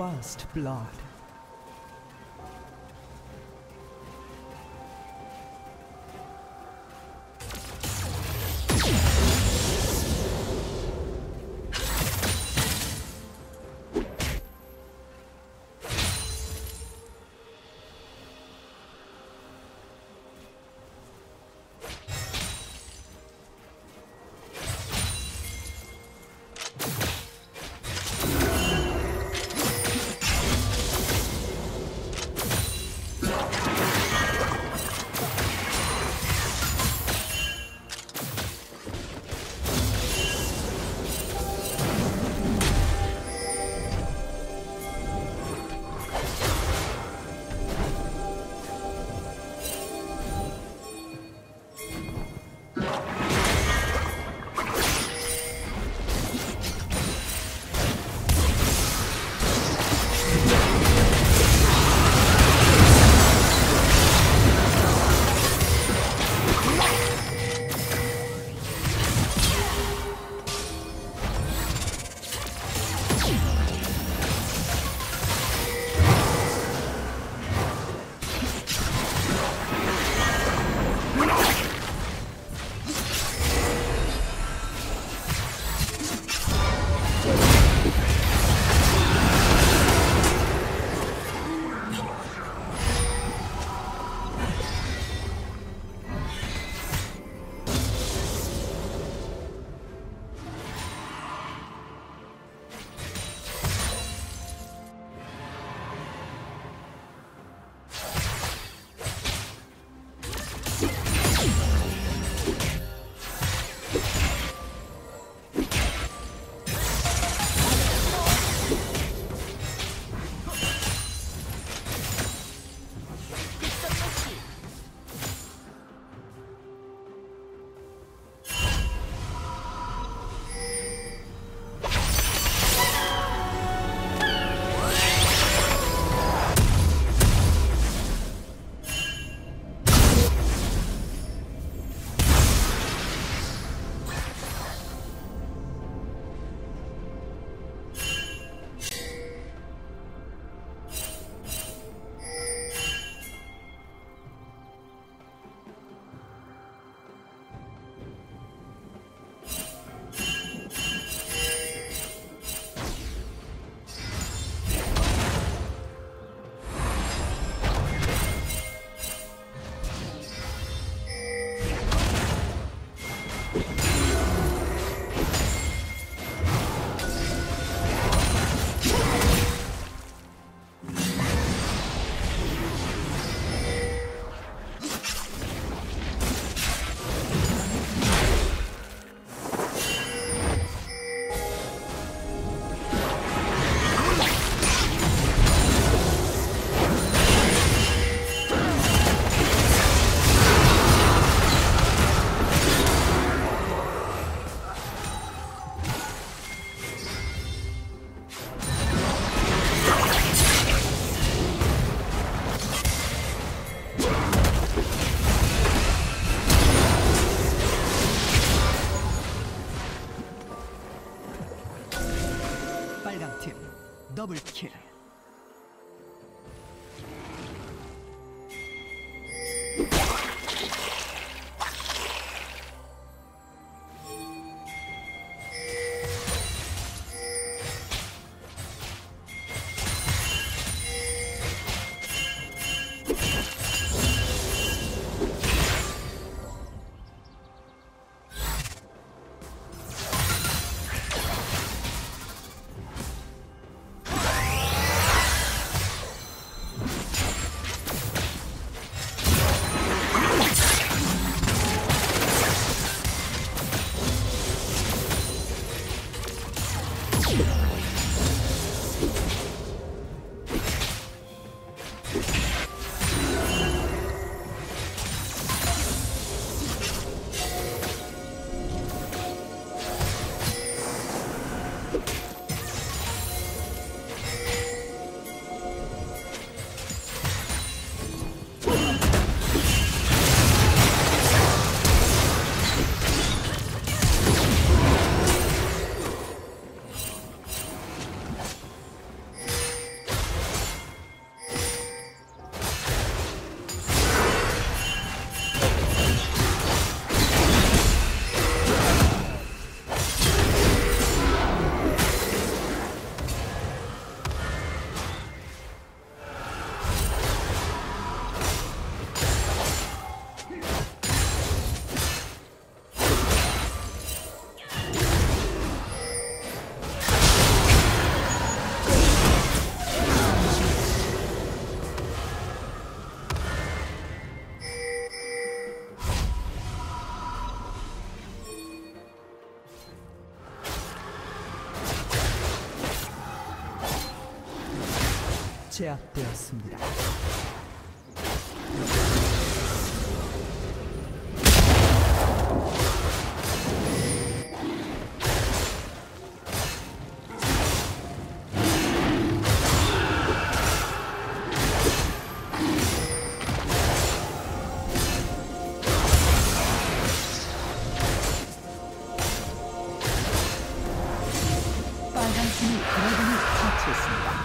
First blood. kidding. 제압되었습니다. 빨간 팀이 드래곤을 처치했습니다.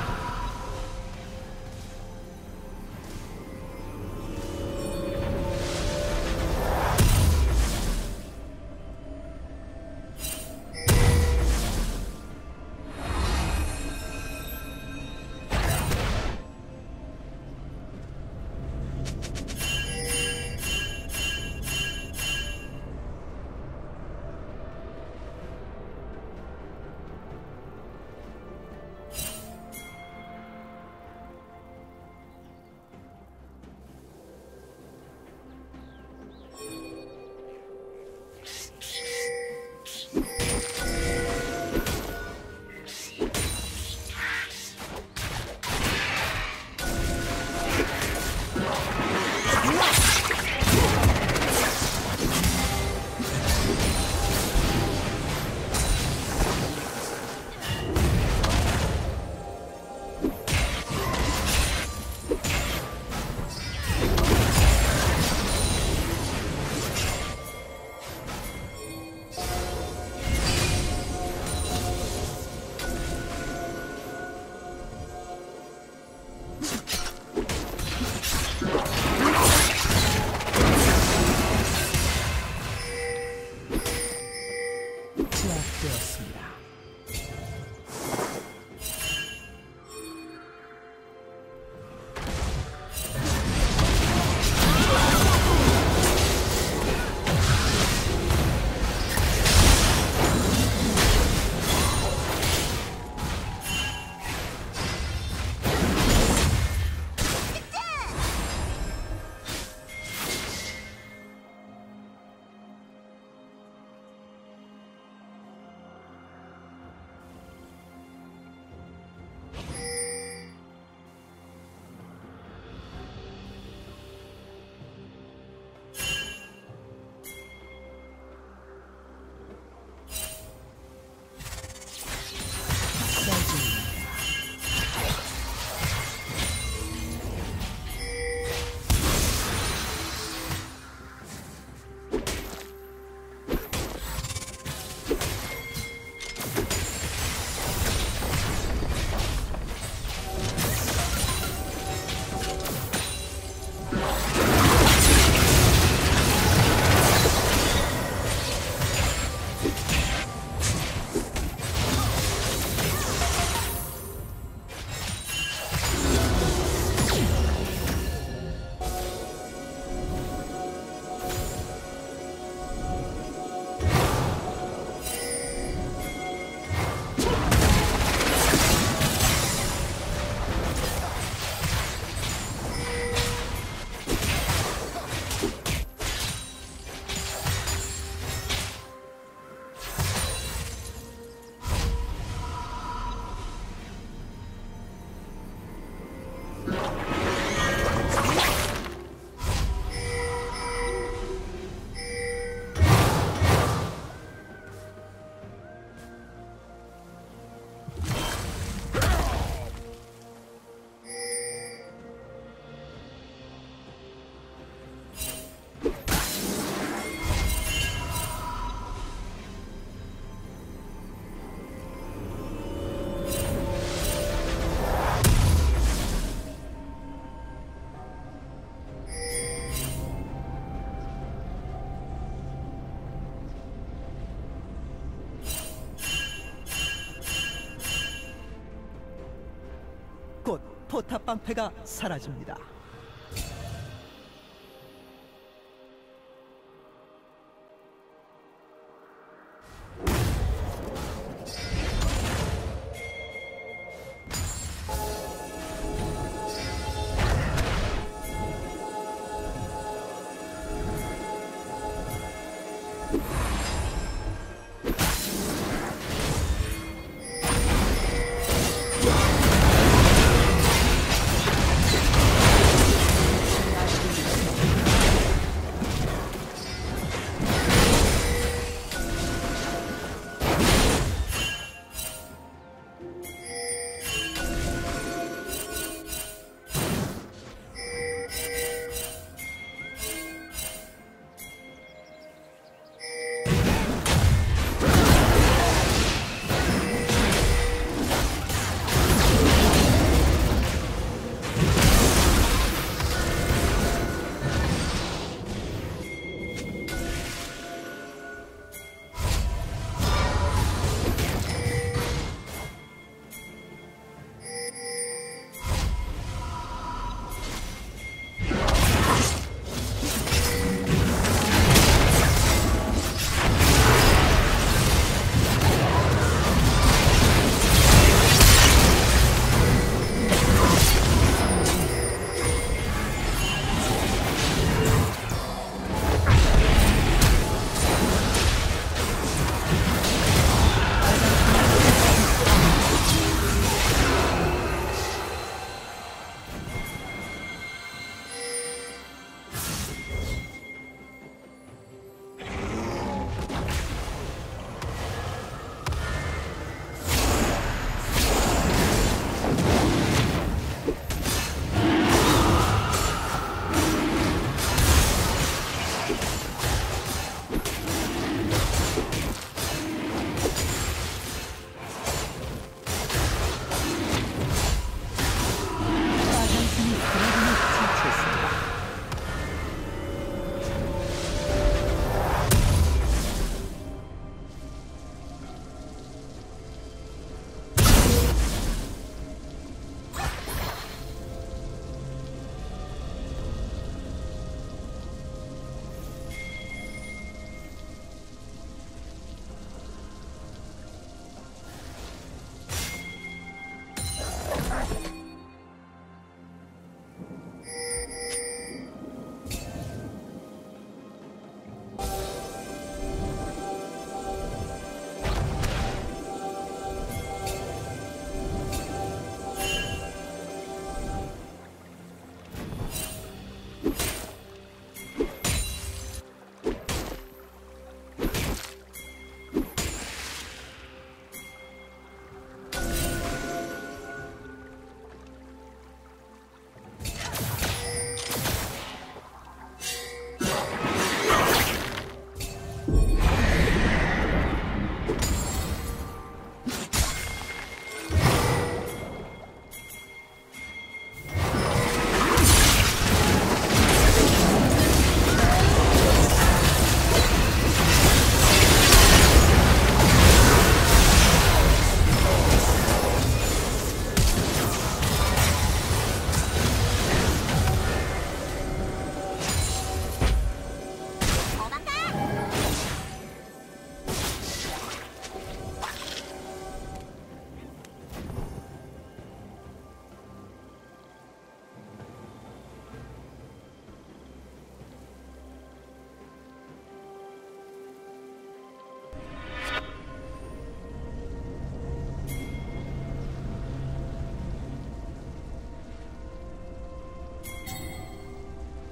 포탑 방패가 사라집니다.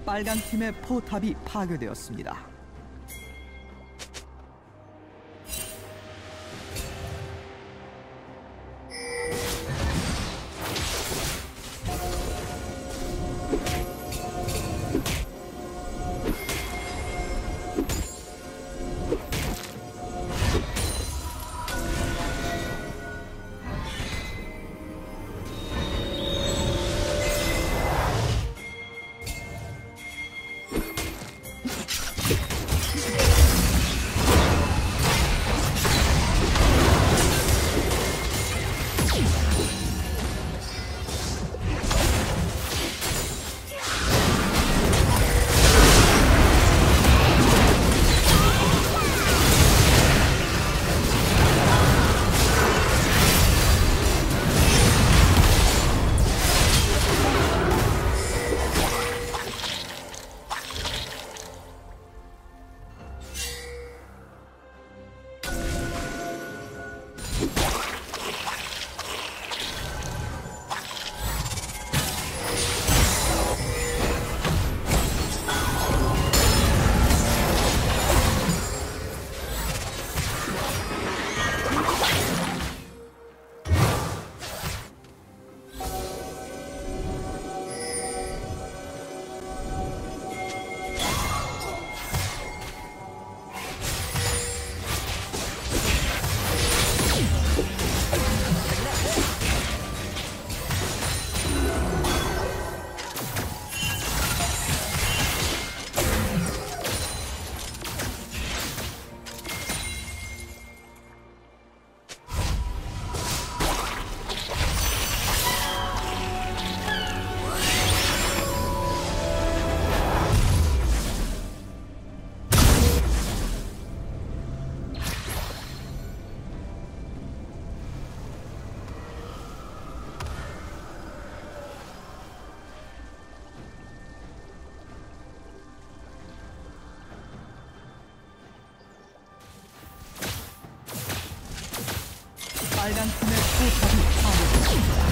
빨간 팀의 포탑이 파괴되었습니다. 빨간 팀의 포탑이 파괴됐습니다.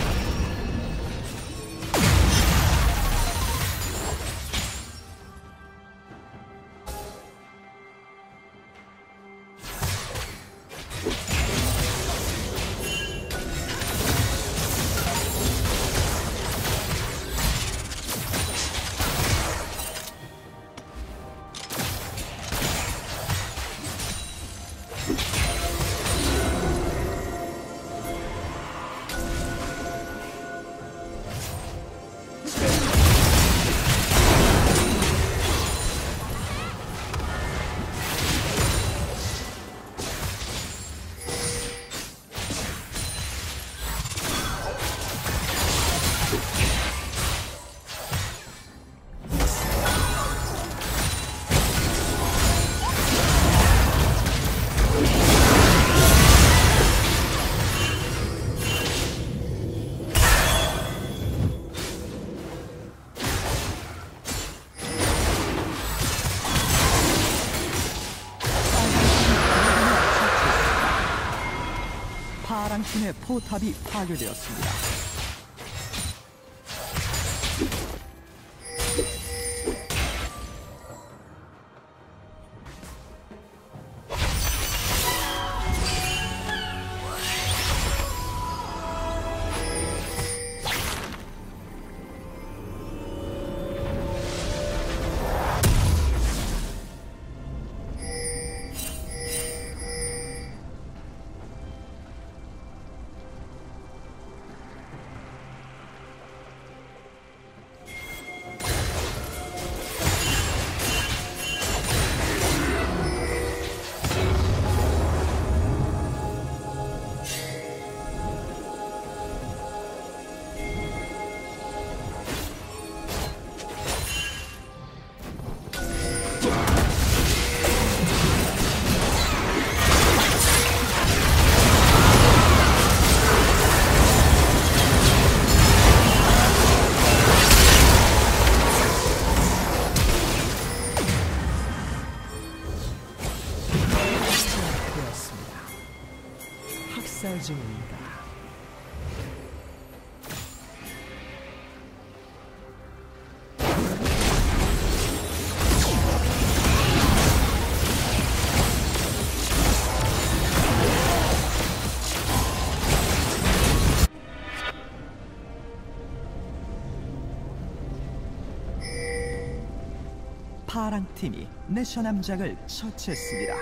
파랑팀의 포탑이 파괴되었습니다. 파랑팀이 내셔남작을 처치했습니다.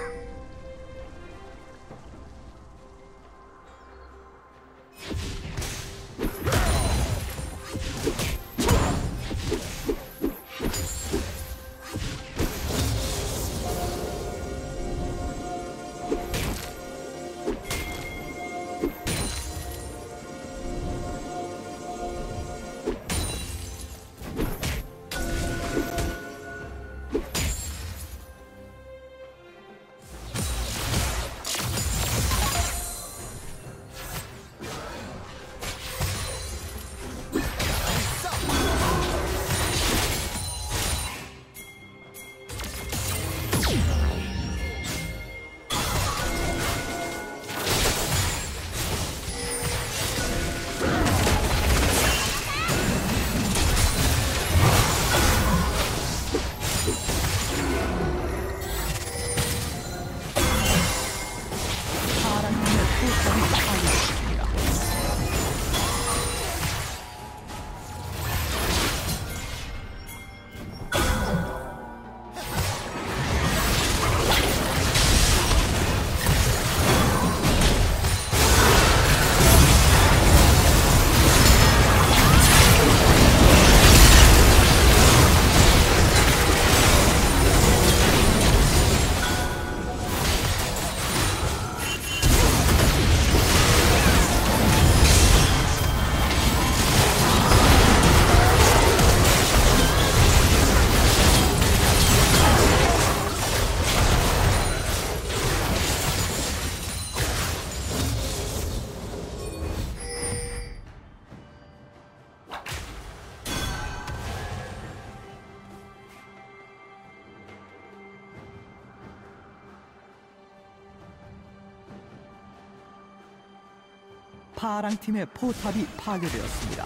파랑팀의 포탑이 파괴되었습니다.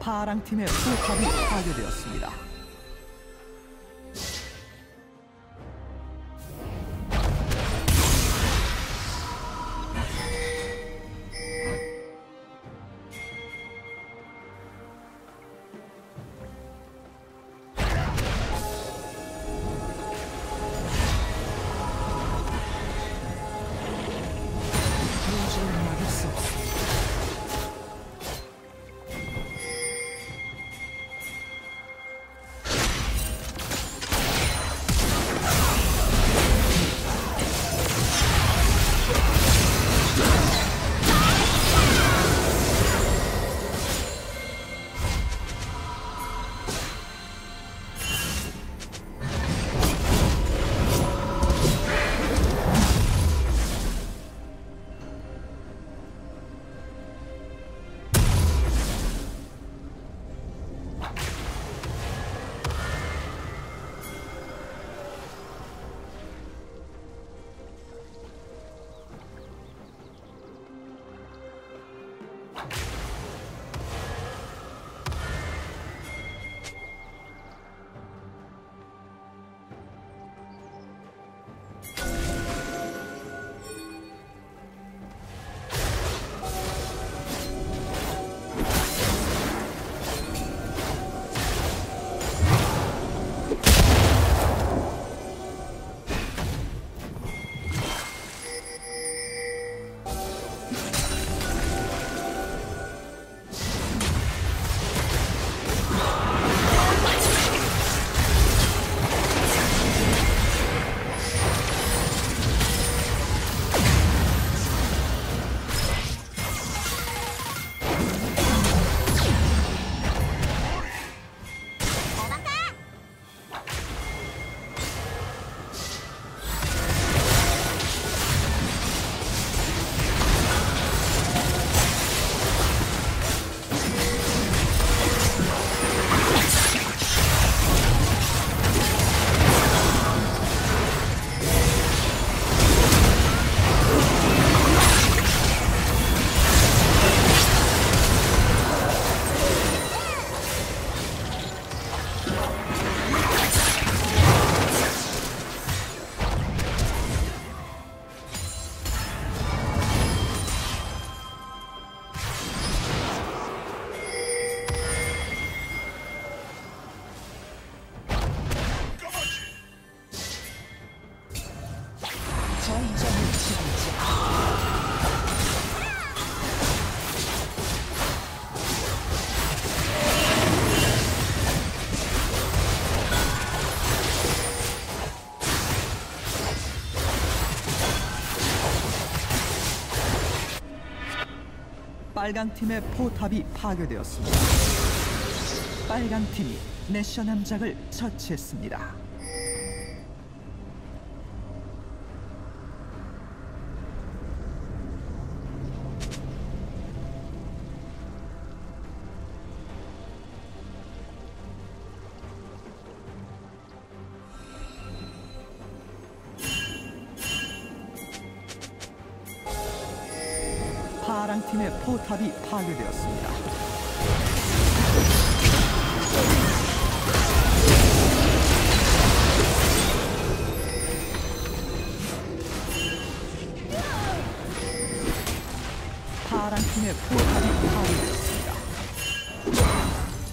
파랑팀의 포탑이 파괴되었습니다. 빨강 팀의 포탑이 파괴되었습니다. 빨강 팀이 내셔 남작을 처치했습니다. 파랑팀의 포탑이 파괴되었습니다. 파랑팀의 포탑이 파괴되었습니다.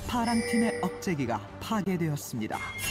파랑팀의 억제기가 파괴되었습니다.